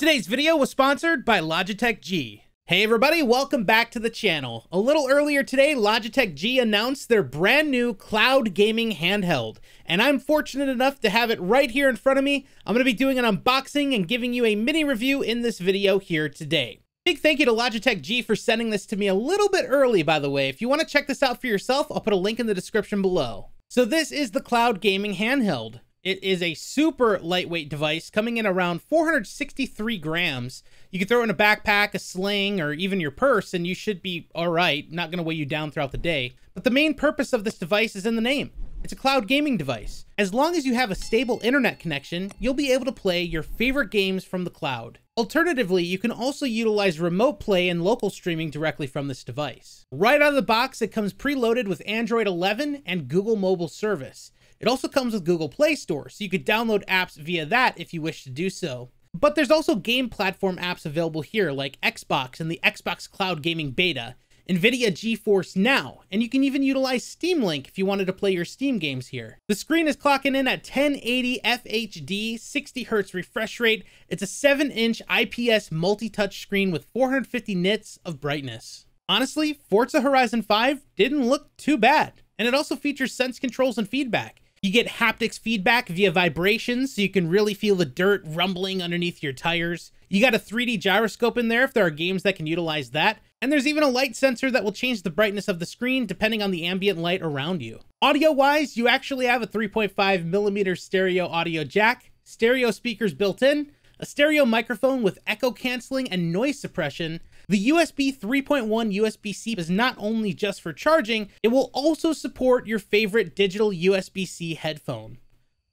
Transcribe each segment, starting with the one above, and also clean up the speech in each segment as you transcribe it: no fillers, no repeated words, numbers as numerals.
Today's video was sponsored by Logitech G. Hey everybody, welcome back to the channel. A little earlier today, Logitech G announced their brand new cloud gaming handheld, and I'm fortunate enough to have it right here in front of me. I'm going to be doing an unboxing and giving you a mini review in this video here today. Big thank you to Logitech G for sending this to me a little bit early, by the way. If you want to check this out for yourself, I'll put a link in the description below. So this is the cloud gaming handheld. It is a super lightweight device coming in around 463 grams. You can throw it in a backpack, a sling, or even your purse, and you should be all right, not going to weigh you down throughout the day. But the main purpose of this device is in the name. It's a cloud gaming device. As long as you have a stable internet connection, you'll be able to play your favorite games from the cloud. Alternatively, you can also utilize remote play and local streaming directly from this device. Right out of the box, it comes preloaded with Android 11 and Google Mobile Service. It also comes with Google Play Store, so you could download apps via that if you wish to do so. But there's also game platform apps available here, like Xbox and the Xbox Cloud Gaming Beta, NVIDIA GeForce Now, and you can even utilize Steam Link if you wanted to play your Steam games here. The screen is clocking in at 1080 FHD, 60Hz refresh rate. It's a 7-inch IPS multi-touch screen with 450 nits of brightness. Honestly, Forza Horizon 5 didn't look too bad, and it also features sense controls and feedback. You get haptics feedback via vibrations, so you can really feel the dirt rumbling underneath your tires. You got a 3D gyroscope in there if there are games that can utilize that. And there's even a light sensor that will change the brightness of the screen depending on the ambient light around you. Audio-wise, you actually have a 3.5mm stereo audio jack, stereo speakers built in, a stereo microphone with echo canceling and noise suppression. The USB 3.1 USB-C is not only just for charging, it will also support your favorite digital USB-C headphone.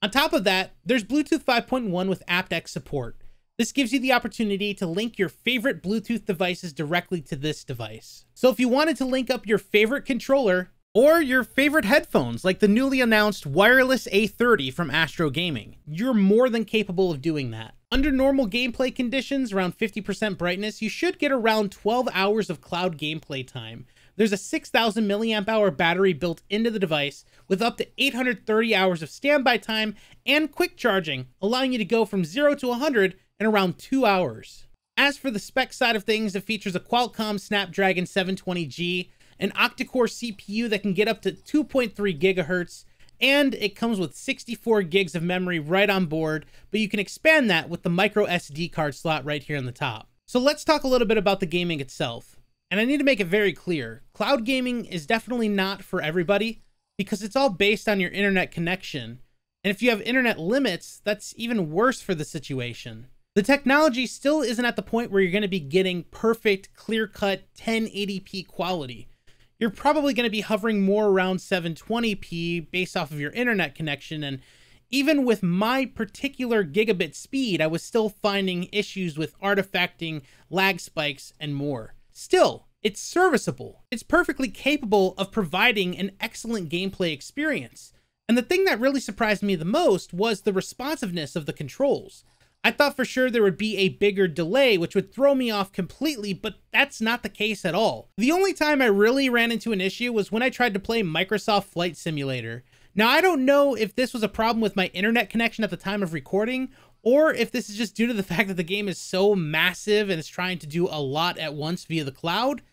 On top of that, there's Bluetooth 5.1 with aptX support. This gives you the opportunity to link your favorite Bluetooth devices directly to this device. So if you wanted to link up your favorite controller or your favorite headphones, like the newly announced wireless A30 from Astro Gaming, you're more than capable of doing that. Under normal gameplay conditions, around 50% brightness, you should get around 12 hours of cloud gameplay time. There's a 6,000 milliamp hour battery built into the device with up to 830 hours of standby time and quick charging, allowing you to go from 0 to 100 in around 2 hours. As for the spec side of things, it features a Qualcomm Snapdragon 720G, an octa-core CPU that can get up to 2.3 gigahertz, and it comes with 64 gigs of memory right on board, but you can expand that with the micro SD card slot right here on the top. So let's talk a little bit about the gaming itself. And I need to make it very clear, cloud gaming is definitely not for everybody because it's all based on your internet connection. And if you have internet limits, that's even worse for the situation. The technology still isn't at the point where you're going to be getting perfect, clear-cut 1080p quality. You're probably going to be hovering more around 720p based off of your internet connection. And even with my particular gigabit speed, I was still finding issues with artifacting, lag spikes, and more. Still, it's serviceable. It's perfectly capable of providing an excellent gameplay experience. And the thing that really surprised me the most was the responsiveness of the controls. I thought for sure there would be a bigger delay, which would throw me off completely, but that's not the case at all. The only time I really ran into an issue was when I tried to play Microsoft Flight Simulator. Now, I don't know if this was a problem with my internet connection at the time of recording, or if this is just due to the fact that the game is so massive and it's trying to do a lot at once via the cloud,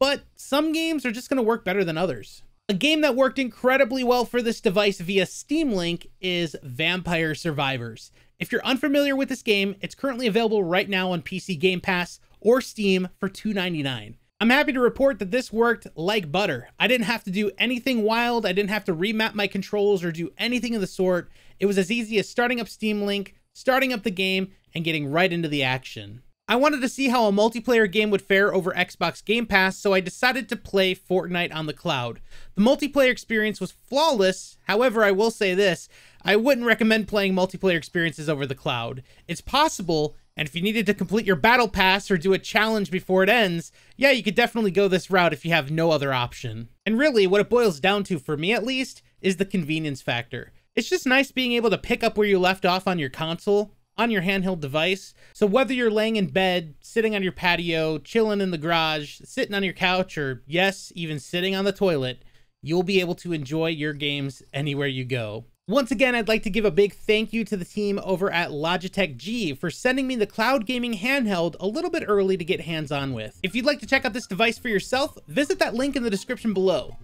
but some games are just going to work better than others. A game that worked incredibly well for this device via Steam Link is Vampire Survivors. If you're unfamiliar with this game, it's currently available right now on PC Game Pass or Steam for $2.99. I'm happy to report that this worked like butter. I didn't have to do anything wild. I didn't have to remap my controls or do anything of the sort. It was as easy as starting up Steam Link, starting up the game, and getting right into the action. I wanted to see how a multiplayer game would fare over Xbox Game Pass, so I decided to play Fortnite on the cloud. The multiplayer experience was flawless. However, I will say this, I wouldn't recommend playing multiplayer experiences over the cloud. It's possible, and if you needed to complete your battle pass or do a challenge before it ends, yeah, you could definitely go this route if you have no other option. And really, what it boils down to, for me at least, is the convenience factor. It's just nice being able to pick up where you left off on your console, on your handheld device. So whether you're laying in bed, sitting on your patio, chilling in the garage, sitting on your couch, or yes, even sitting on the toilet, you'll be able to enjoy your games anywhere you go. Once again, I'd like to give a big thank you to the team over at Logitech G for sending me the Cloud Gaming handheld a little bit early to get hands-on with. If you'd like to check out this device for yourself, visit that link in the description below.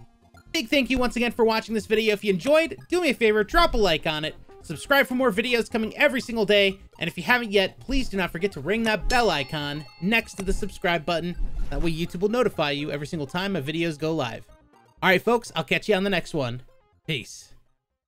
Big thank you once again for watching this video. If you enjoyed, do me a favor, drop a like on it, subscribe for more videos coming every single day, and if you haven't yet, please do not forget to ring that bell icon next to the subscribe button. That way YouTube will notify you every single time my videos go live. All right, folks, I'll catch you on the next one. Peace.